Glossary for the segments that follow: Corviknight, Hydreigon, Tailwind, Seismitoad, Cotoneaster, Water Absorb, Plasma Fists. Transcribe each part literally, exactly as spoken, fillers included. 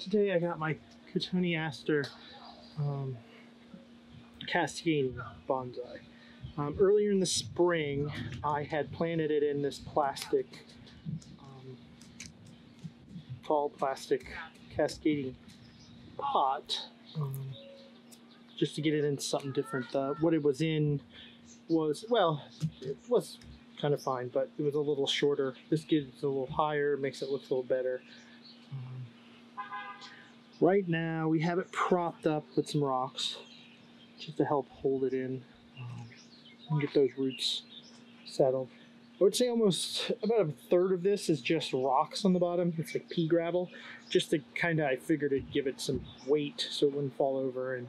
today I got my Cotoneaster um, Cascading bonsai. Um, earlier in the spring, I had planted it in this plastic, um, tall plastic cascading pot, um, just to get it into something different. Uh, what it was in was, well, it was kind of fine, but it was a little shorter. This gets a little higher, makes it look a little better. Um, right now, we have it propped up with some rocks just to help hold it in. Um, and get those roots settled. I would say almost about a third of this is just rocks on the bottom. It's like pea gravel, just to kind of, I figured it'd give it some weight so it wouldn't fall over, and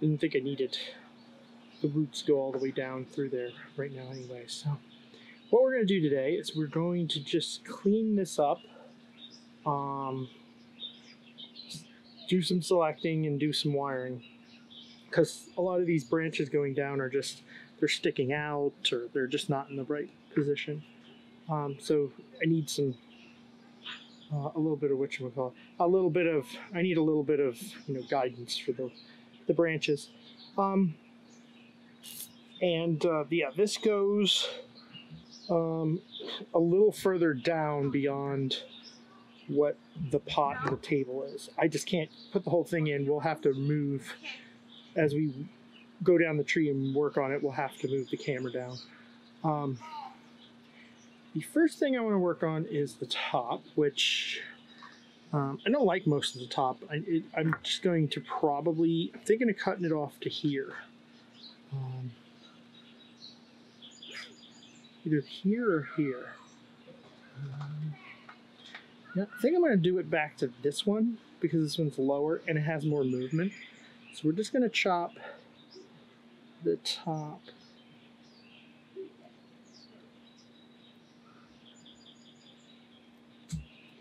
didn't think I needed. The roots go all the way down through there right now anyway. So what we're going to do today is we're going to just clean this up, um, do some selecting and do some wiring. Because a lot of these branches going down are just, they're sticking out or they're just not in the right position. Um, so I need some, uh, a little bit of whatchamacallit, a little bit of, I need a little bit of, you know, guidance for the, the branches. Um, and uh, yeah, this goes um, a little further down beyond what the pot and the table is. I just can't put the whole thing in. We'll have to move. As we go down the tree and work on it, we'll have to move the camera down. Um, the first thing I want to work on is the top, which um, I don't like most of the top. I, it, I'm just going to probably, I'm thinking of cutting it off to here. Um, either here or here. Um, yeah, I think I'm going to do it back to this one because this one's lower and it has more movement. So we're just going to chop the top.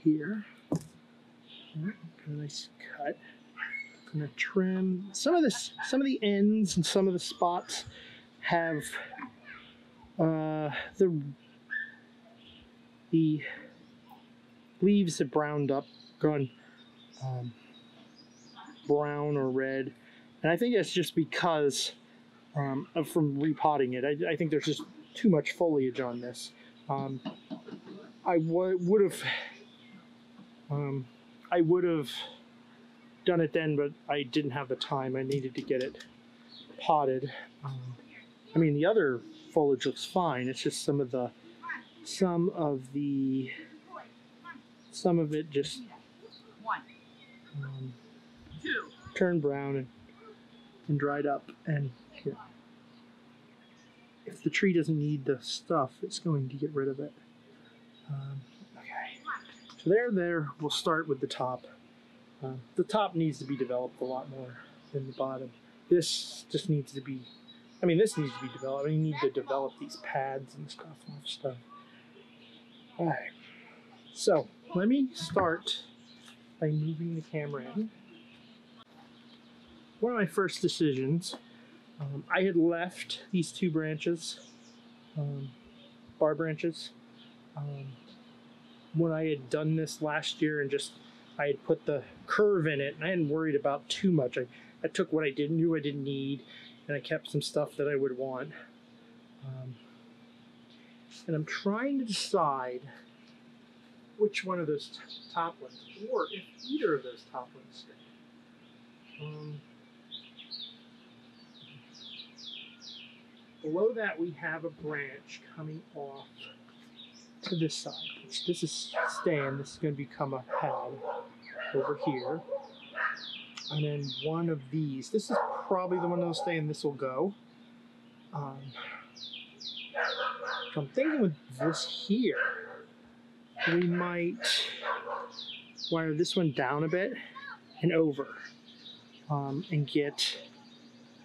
Here. Right, a nice cut. I'm going to trim some of this, some of the ends and some of the spots have uh, the, the leaves have browned up, gone um, brown or red. And I think that's just because um, of from repotting it. I, I think there's just too much foliage on this. Um, I would have, um, I would have done it then, but I didn't have the time. I needed to get it potted. Um, I mean, the other foliage looks fine. It's just some of the, some of the, some of it just. Um, turned brown and, and dried up, and yeah. If the tree doesn't need the stuff, it's going to get rid of it. Um, okay, so there, there, we'll start with the top. Uh, the top needs to be developed a lot more than the bottom. This just needs to be, I mean, this needs to be developed. We need to develop these pads and stuff and stuff. All right, so let me start by moving the camera in. One of my first decisions, um, I had left these two branches, um, bar branches, um, when I had done this last year, and just, I had put the curve in it and I hadn't worried about too much. I, I took what I didn't, knew I didn't need, and I kept some stuff that I would want. Um, and I'm trying to decide which one of those top ones, or if either of those top ones stay. Um, Below that, we have a branch coming off to this side. This is staying. This is going to become a pad over here. And then one of these. This is probably the one that will stay, and this will go. Um, I'm thinking with this here, we might wire this one down a bit and over um, and get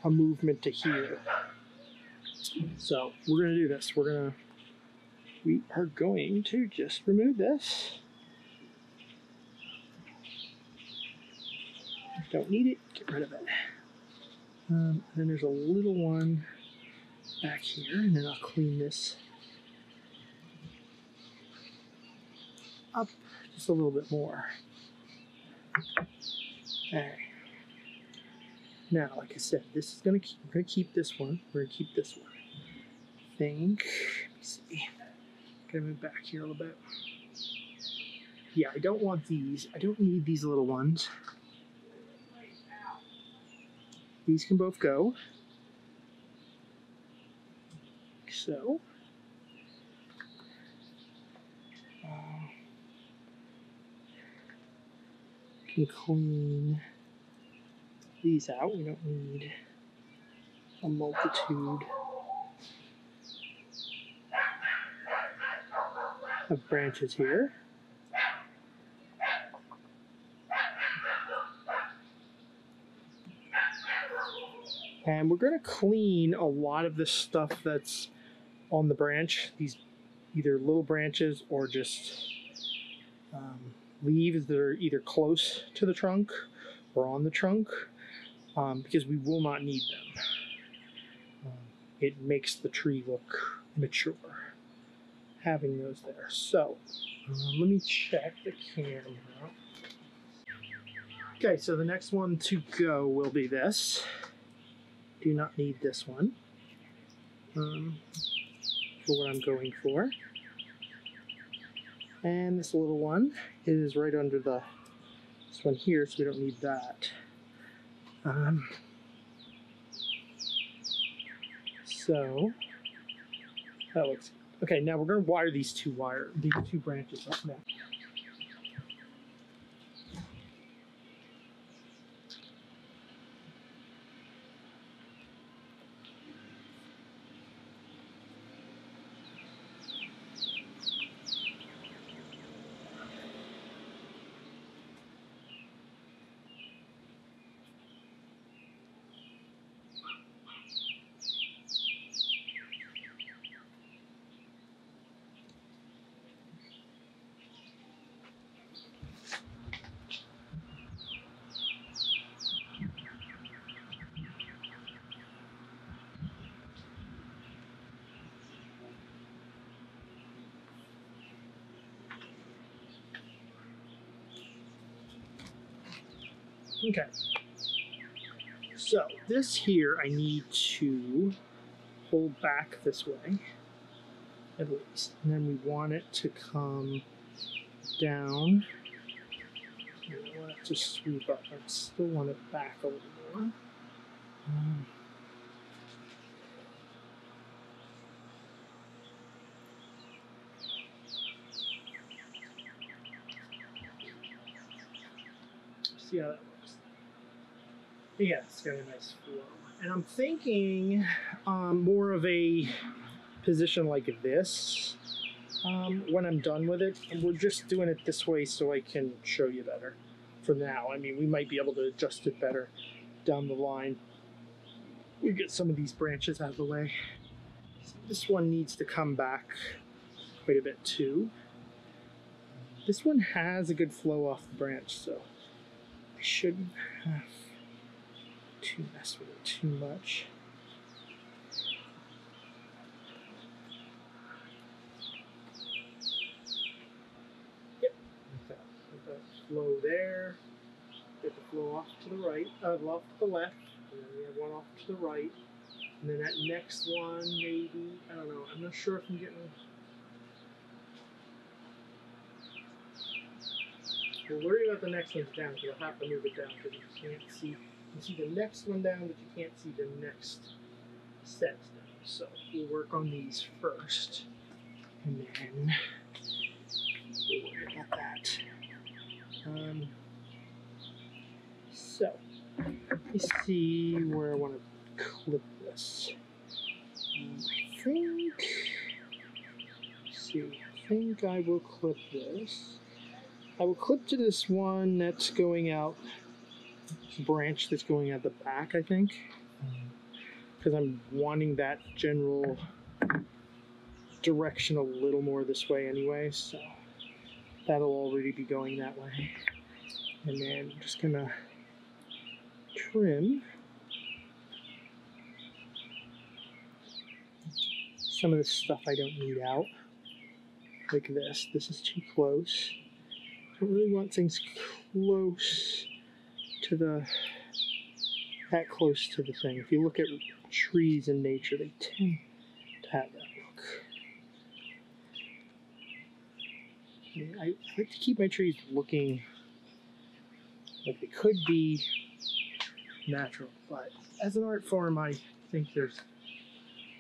a movement to here. So we're going to do this. We're going to, we are going to just remove this. Don't need it, get rid of it. Um, then there's a little one back here, and then I'll clean this up just a little bit more. Alright. Now, like I said, this is gonna keep we're gonna keep this one. We're gonna keep this one. I think let me see. Gonna move back here a little bit. Yeah, I don't want these. I don't need these little ones. These can both go. Like so. Um, can clean these out. We don't need a multitude of branches here. And we're going to clean a lot of this stuff that's on the branch, these either little branches or just um, leaves that are either close to the trunk or on the trunk, um, because we will not need them. Um, it makes the tree look mature, having those there. So um, let me check the camera. Okay, so the next one to go will be this. Do not need this one um, for what I'm going for. And this little one is right under the this one here, so we don't need that. Um, so that looks okay. Now we're going to wire these two wire these two branches up now. Okay, so this here I need to pull back this way, at least, and then we want it to come down. And I want it to swoop up. I still want it back a little more. Um, see how that works. Yeah, it's got a nice flow. And I'm thinking um, more of a position like this um, when I'm done with it. And we're just doing it this way so I can show you better for now. I mean, we might be able to adjust it better down the line. We get some of these branches out of the way. So this one needs to come back quite a bit too. This one has a good flow off the branch, so I shouldn't have to mess with it too much. Yep, that, that flow there. Get the flow off to the right, uh, off to the left, and then we have one off to the right, and then that next one maybe. I don't know. I'm not sure if I'm getting. We'll worry about the next one's down because I'll have to move it down because you can't see. You see the next one down, but you can't see the next set down. So we'll work on these first, and then we'll worry about that. Um, so let me see where I want to clip this. Um, I think. Let's see, I think I will clip this. I will clip to this one that's going out. Branch that's going at the back, I think, because I'm wanting that general direction a little more this way anyway, so that'll already be going that way. And then I'm just gonna trim some of the stuff I don't need out, like this. This is too close. I really want things close to the, that close to the thing. If you look at trees in nature, they tend to have that look. I like to keep my trees looking like they could be natural, but as an art form, I think there's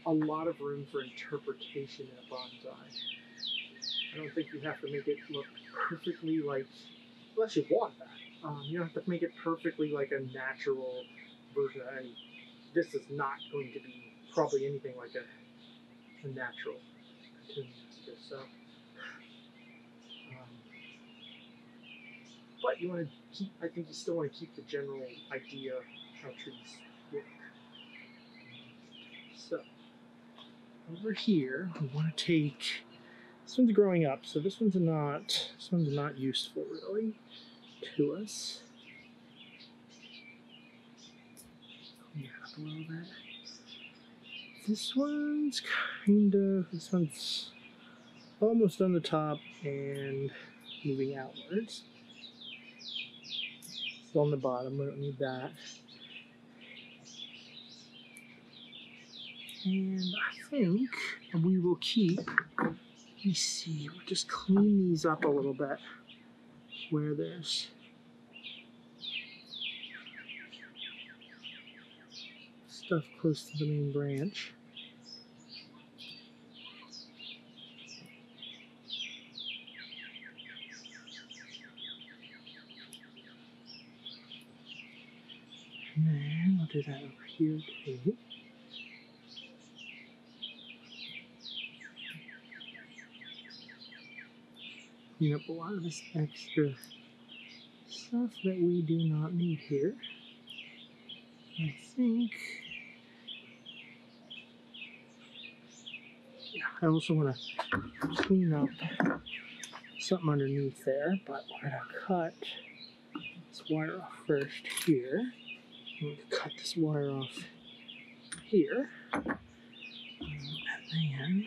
a lot of room for interpretation at bonsai. I don't think you have to make it look perfectly like, unless you want that. Um, you don't have to make it perfectly like a natural version. I mean, this is not going to be probably anything like a, a natural cotoneaster. So, um, but you want to keep. I think you still want to keep the general idea of how trees work. So over here, we want to take. This one's growing up, so this one's not this one's not useful really to us. Clean that up a little bit. This one's kind of this one's almost on the top and moving outwards. Still on the bottom, we don't need that. And I think we will keep. Let me see, we'll just clean these up a little bit where there's stuff close to the main branch. And then I'll do that over here too. Clean up a lot of this extra stuff that we do not need here. I think. Yeah, I also want to clean up something underneath there, but we're going to cut this wire off first here. I'm going to cut this wire off here. And then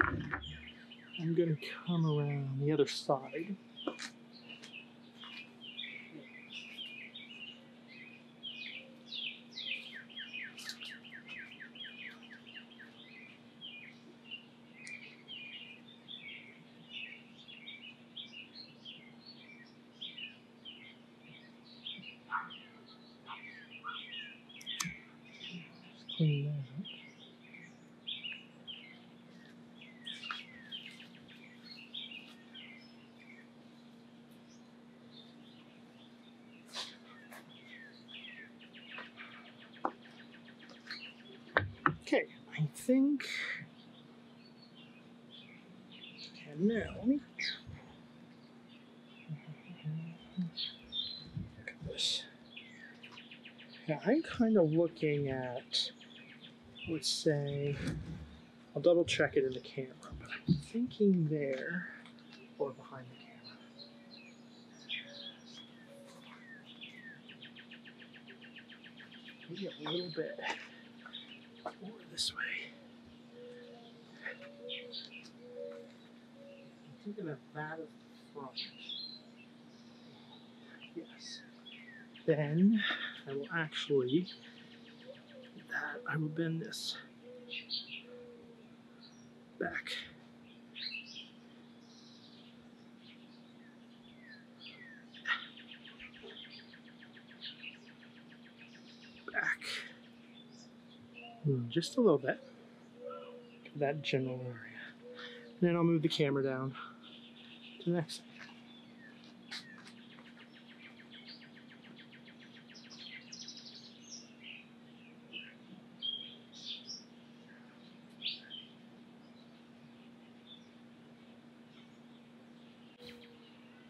I'm going to come around the other side. Just clean that up. I think, and now let me look at this. Now I'm kind of looking at, let's say, I'll double check it in the camera, but I'm thinking there, or behind the camera. Maybe a little bit more this way. I'm thinking of that from yes. Then I will actually that I will bend this back. Back. Hmm, just a little bit. That general area. And then I'll move the camera down. The next.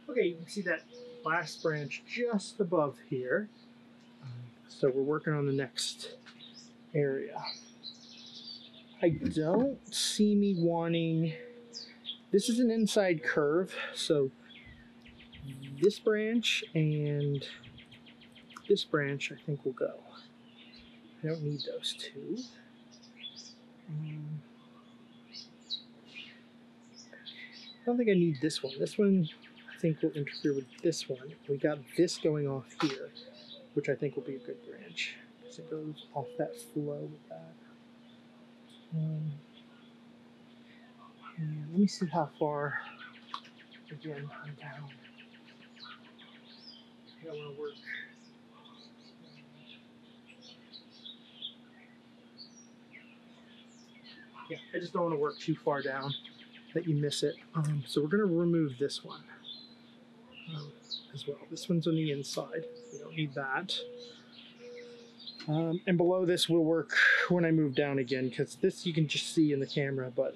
Okay, you can see that last branch just above here. Um, so we're working on the next area. I don't see me wanting. This is an inside curve, so this branch and this branch I think will go. I don't need those two. Um, I don't think I need this one. This one, I think will interfere with this one. We got this going off here, which I think will be a good branch, because it goes off that flow with that. Um, and let me see how far, again, I'm down. I think I want to work. Yeah, I just don't want to work too far down that you miss it. Um, so we're going to remove this one um, as well. This one's on the inside. We don't need that. Um, and below this will work when I move down again, because this you can just see in the camera, but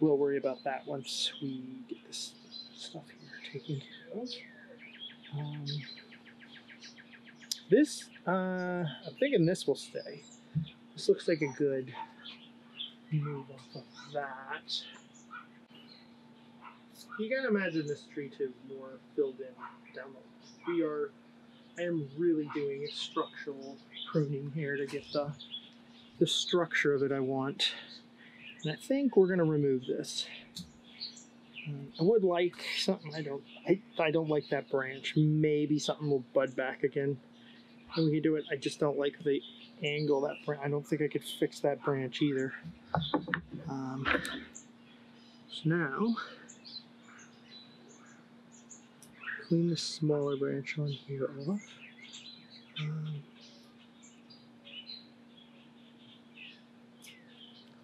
we'll worry about that once we get this stuff here taken care of. Um, this, uh, I'm thinking this will stay. This looks like a good move off of that. You gotta imagine this tree to more filled in down low. We are, I am really doing a structural pruning here to get the, the structure that I want. And I think we're gonna remove this. Um, I would like something, I don't, I, I don't like that branch. Maybe something will bud back again and we can do it. I just don't like the angle that branch. I don't think I could fix that branch either. Um, so now, clean the smaller branch on here off. Um,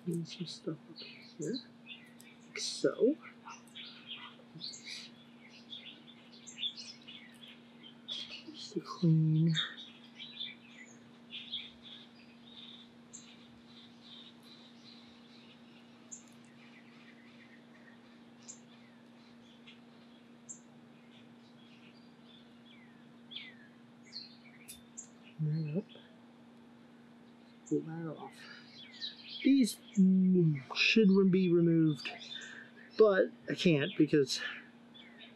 clean some stuff up here, like so. Just to clean. Right up. Pull that off. These should be removed, but I can't because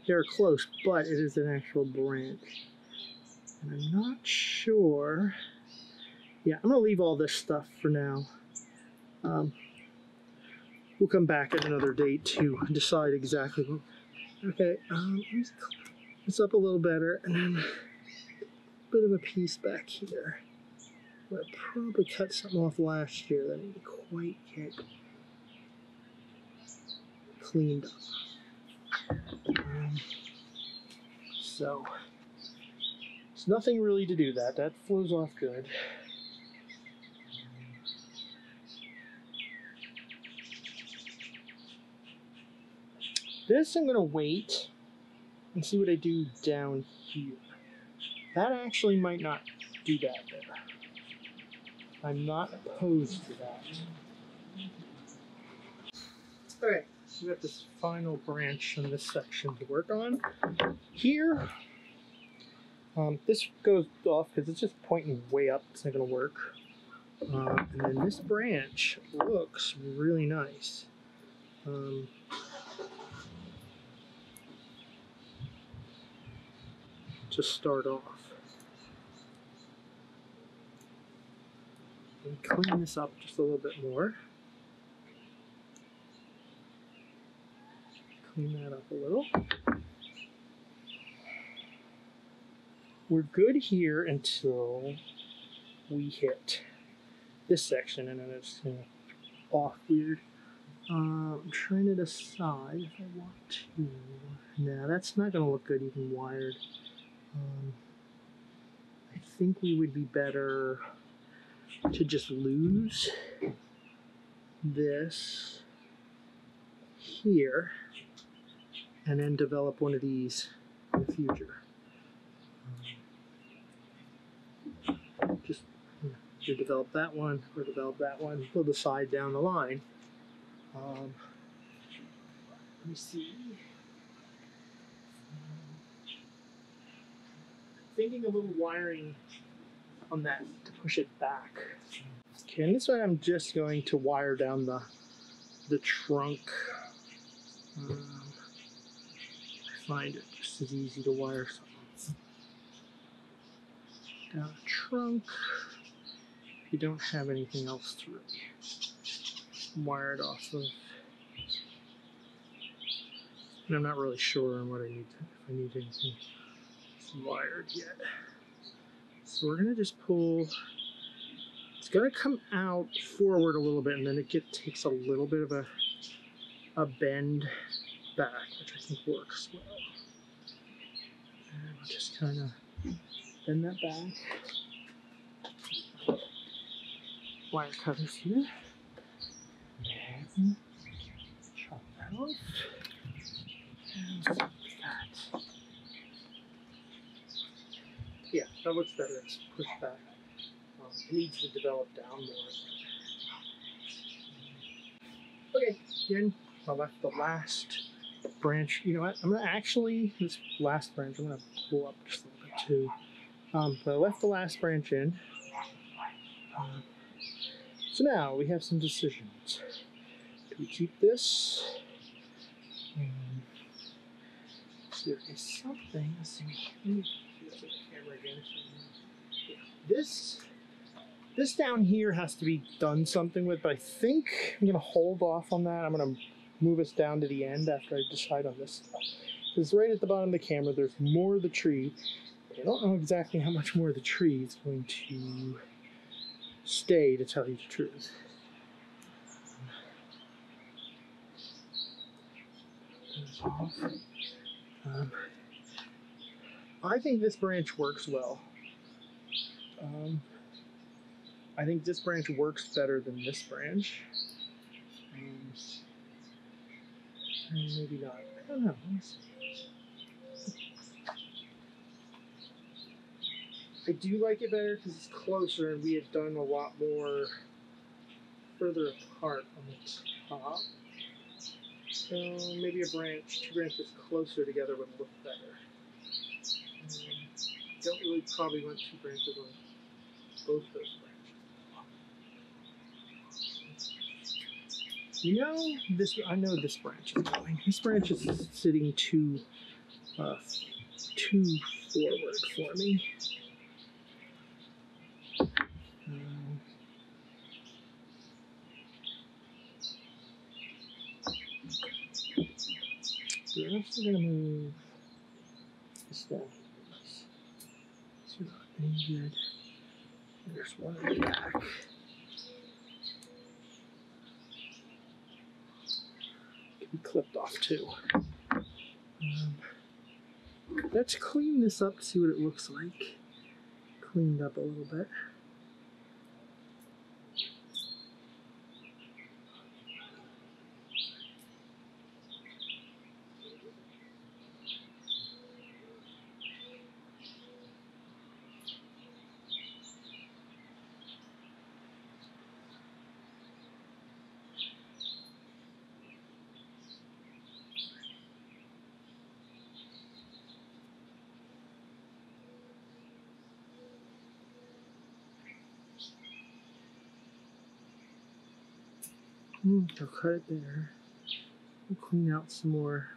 they're close, but it is an actual branch. And I'm not sure. Yeah, I'm going to leave all this stuff for now. Um, we'll come back at another date to decide exactly what. Okay, um, it's up a little better. And then bit of a piece back here. I probably cut something off last year that I didn't quite get cleaned up. Um, so, it's nothing really to do that. That flows off good. This I'm going to wait and see what I do down here. That actually might not do that there. I'm not opposed to that. All right, so we got this final branch in this section to work on. Here, um, this goes off because it's just pointing way up. It's not gonna work. Uh, and then this branch looks really nice. Um, to start off. And clean this up just a little bit more. Clean that up a little. We're good here until we hit this section, and then it's you know, off weird. Uh, I'm trying to decide if I want to. Nah, that's not gonna look good even wired. Um, I think we would be better to just lose this here and then develop one of these in the future. Um, just you know, develop that one or develop that one. We'll decide down the line. Um, let me see. Thinking a little wiring on that to push it back. Okay, and this way I'm just going to wire down the the trunk. Um, I find it just as easy to wire something down the trunk if you don't have anything else to really wire it off of. and I'm not really sure on what I need to, if I need anything wired yet. So we're gonna just pull. It's gonna come out forward a little bit, and then it get, takes a little bit of a a bend back, which I think works well. And I'll just kind of bend that back. Wire cutters here. And chop that off. And like that. Yeah, that looks better. It's pushed back. Um, it needs to develop down more. Okay, again, I left the last branch. You know what? I'm gonna actually this last branch. I'm gonna pull up just a little bit too. Um, but I left the last branch in. Um, so now we have some decisions. Do we keep this? Um, there is something. Let's see. Let me get the camera again. This. This down here has to be done something with, but I think I'm gonna hold off on that. I'm gonna move us down to the end after I decide on this stuff. Because right at the bottom of the camera, there's more of the tree. I don't know exactly how much more of the tree is going to stay, to tell you the truth. Um, I think this branch works well. Um, I think this branch works better than this branch. Um, maybe not. I don't know. Let's see. I do like it better because it's closer and we had done a lot more further apart on the top. So maybe a branch, two branches closer together would look better. Um, don't really probably want two branches on both those branches. You know, this, I know this branch is going. This branch is sitting too, uh, too forward for me. Um, perhaps we're going to move this down. It's not any good. There's one in the back. We clipped off too. Um, let's clean this up to see what it looks like. Cleaned up a little bit. Mm, I'll cut it there. We'll clean out some more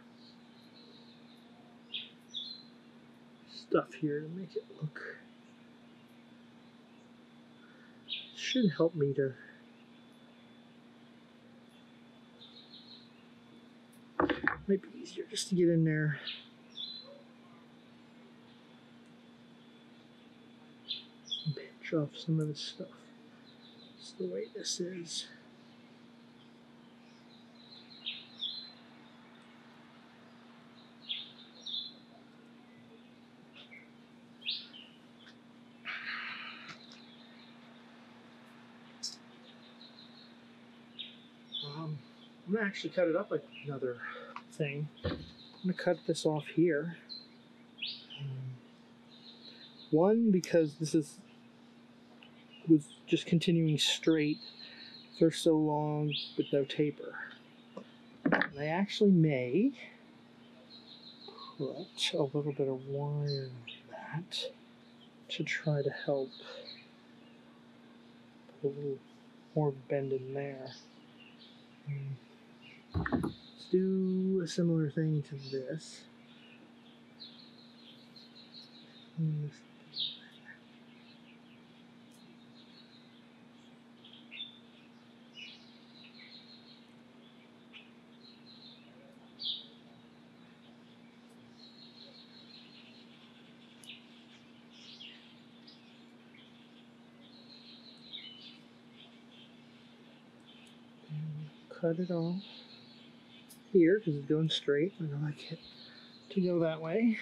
stuff here to make it look. It should help me to might be easier just to get in there. And pinch off some of this stuff. That's the way this is. I'm gonna actually cut it up like another thing. I'm gonna cut this off here. Um, one, because this is was just continuing straight for so long with no taper. And I actually may put a little bit of wire on that to try to help put a little more bend in there. Um, Let's do a similar thing to this. And this cut it off here because it's going straight and I like it to go that way.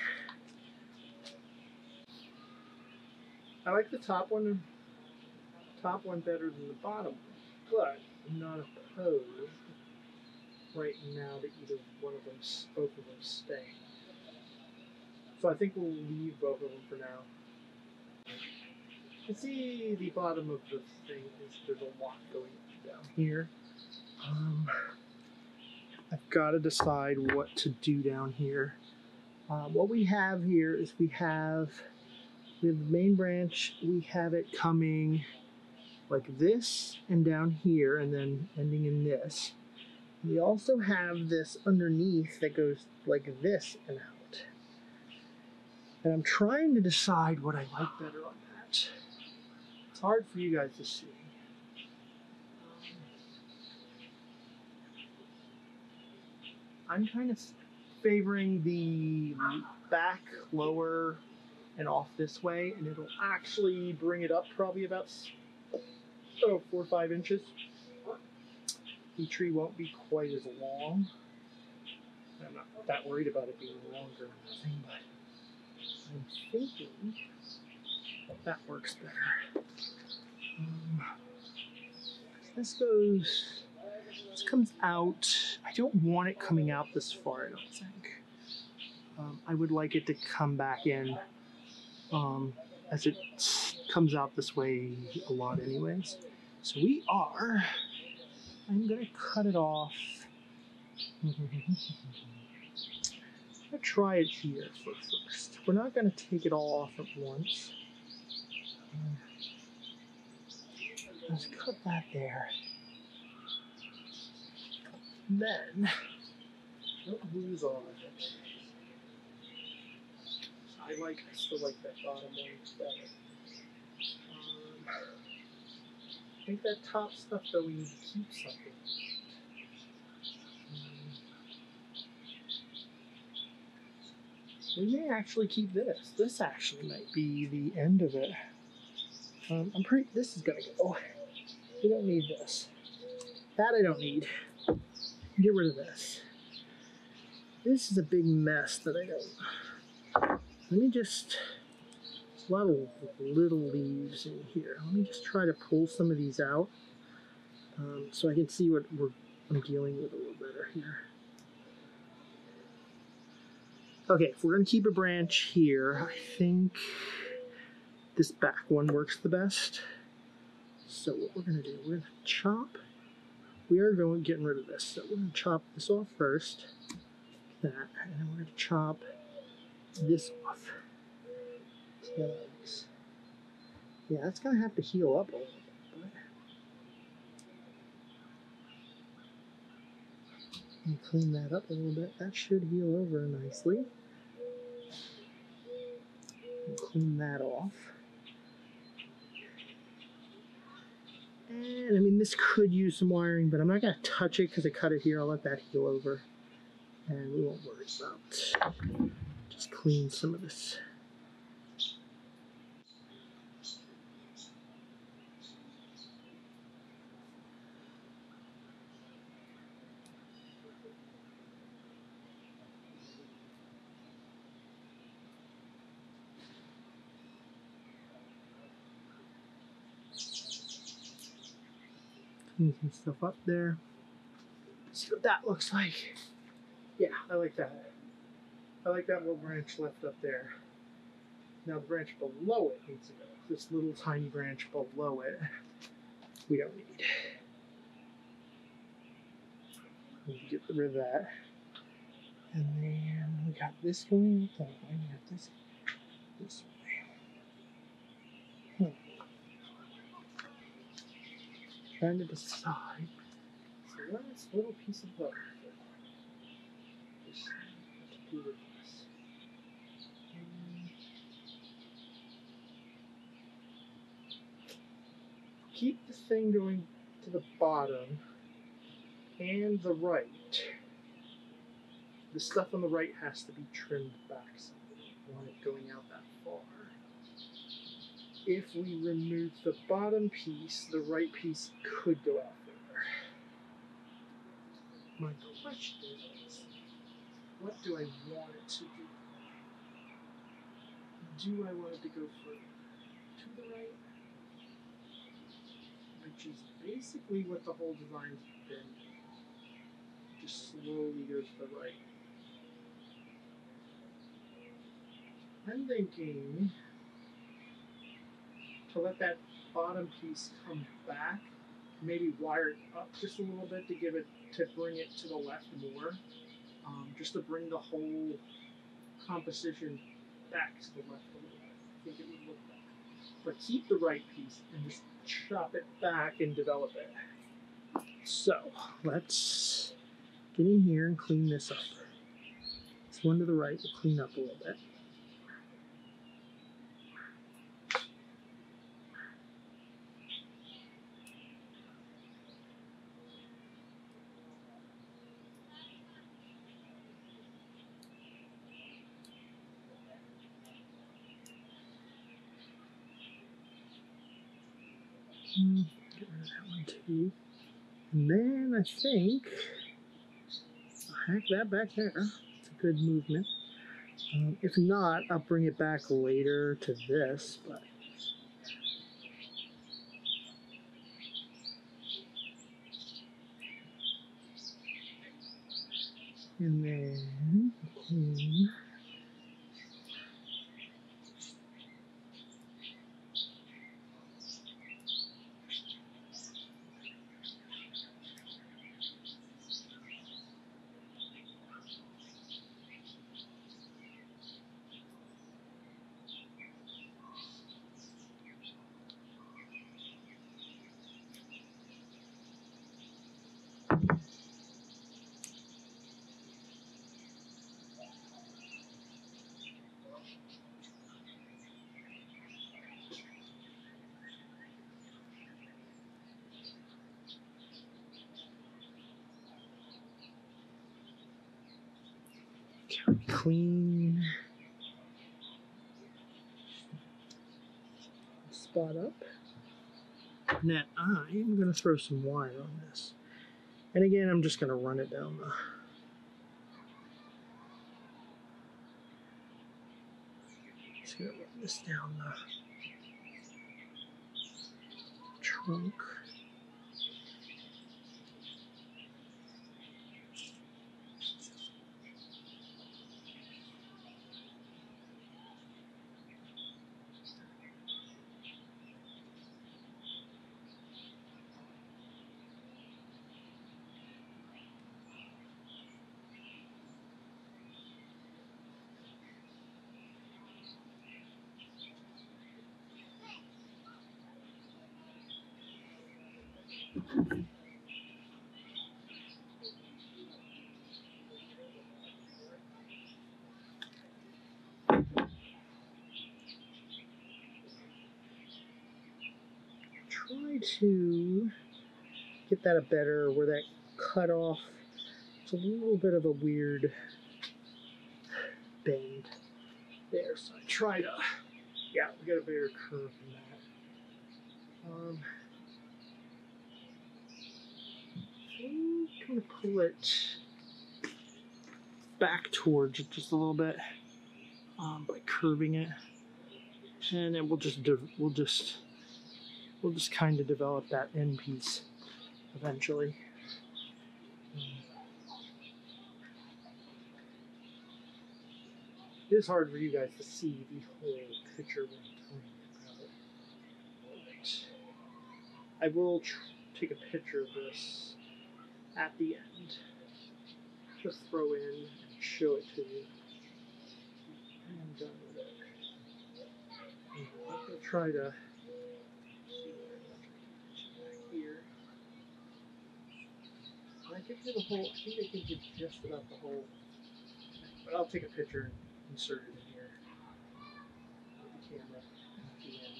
I like the top one top one better than the bottom, but I'm not opposed right now to either one of them, both of them stay. So I think we'll leave both of them for now. You can see the bottom of the thing is there's a lot going down here. Um, I've got to decide what to do down here. Um, what we have here is we have we have the main branch. We have it coming like this and down here, and then ending in this. We also have this underneath that goes like this and out. And I'm trying to decide what I like better on that. It's hard for you guys to see. I'm kind of favoring the back lower and off this way, and it'll actually bring it up probably about oh, four or five inches. The tree won't be quite as long. I'm not that worried about it being longer or nothing, but I'm thinking that works better. Um, this goes, this comes out. I don't want it coming out this far, I don't think. Um, I would like it to come back in um, as it comes out this way a lot anyways. So we are, I'm gonna cut it off. I'm gonna try it here for first. We're not gonna take it all off at once. Um, let's cut that there. And then, don't lose all of it. I like, I still like that bottom one better. Um, I think that top stuff, though, we need to keep something. Um, we may actually keep this. This actually might be the end of it. Um, I'm pretty. This is gonna go. We don't need this. That I don't need. Get rid of this. This is a big mess that I don't. Let me just. A lot of little leaves in here. Let me just try to pull some of these out um, so I can see what we're, I'm dealing with a little better here. Okay, if we're going to keep a branch here, I think this back one works the best. So what we're going to do, we're going to chop. We are going getting rid of this. So we're going to chop this off first, that, and then we're going to chop this off. Yikes. Yeah, that's gonna have to heal up a little bit. Let me clean that up a little bit. That should heal over nicely. And clean that off. And I mean, this could use some wiring, but I'm not gonna touch it because I cut it here. I'll let that heal over, and we won't worry about it. Just clean some of this. Some stuff up there. See what that looks like. Yeah, I like that. I like that little branch left up there. Now the branch below it needs to go. This little tiny branch below it, we don't need. We can get rid of that. And then we got this going that way. We got this this way. Hmm. Trying to decide. So that's a little piece of butter. Just to do with this. Um, keep the thing going to the bottom and the right. The stuff on the right has to be trimmed back so we don't want it going out that far. If we remove the bottom piece, the right piece could go out there. My question is, what do I want it to do? Do I want it to go further to the right? Which is basically what the whole design's been doing. Just slowly go to the right. I'm thinking to let that bottom piece come back, maybe wire it up just a little bit to give it, to bring it to the left more, um, just to bring the whole composition back to the left a little bit. I think it would look better. But keep the right piece and just chop it back and develop it. So let's get in here and clean this up. This one to the right will clean up a little bit. Get rid of that one too. And then I think I'll hack that back there. It's a good movement. Um, if not, I'll bring it back later to this, but and then okay. Clean spot up. Now I am going to throw some wire on this. And again, I'm just going to run it down the just going to run this down the trunk. Try to get that a better where that cut off. It's a little bit of a weird bend there. So I try to, yeah, we got a better curve than that. Um, I'm going to pull it back towards it just a little bit um, by curving it, and then we'll just we'll just we'll just kind of develop that end piece eventually. It is hard for you guys to see the whole picture when I'm talking about it. I will tr take a picture of this at the end, just throw in and show it to you. And I'm done with it. I'm gonna try to here. I think the whole. I think I can get just about the whole. But I'll take a picture and insert it in here with the camera at the end.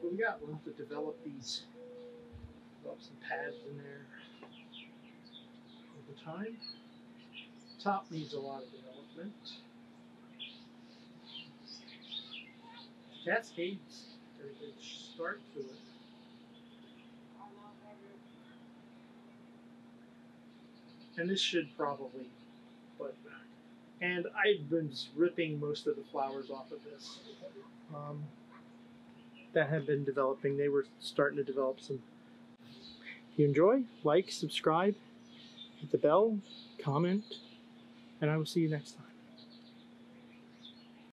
But we got. We'll have to develop these. Some pads in there over time. Top needs a lot of development. Cascades, there's a good start to it. and this should probably bud back. And I've been ripping most of the flowers off of this um, that had been developing. They were starting to develop some. If you enjoy, like, subscribe, hit the bell, comment, and I will see you next time.